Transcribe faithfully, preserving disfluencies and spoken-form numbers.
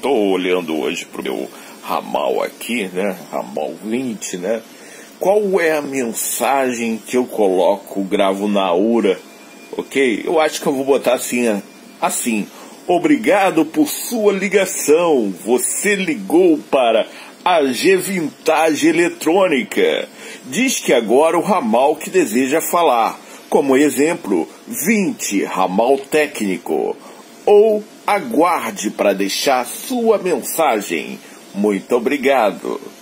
tô olhando hoje pro meu ramal aqui, né, ramal vinte, né, qual é a mensagem que eu coloco, gravo na aura, ok? Eu acho que eu vou botar assim, assim, obrigado por sua ligação, você ligou para A G Vintage Eletrônica, diz que agora o ramal que deseja falar, como exemplo, vinte, ramal técnico, ou aguarde para deixar sua mensagem. Muito obrigado.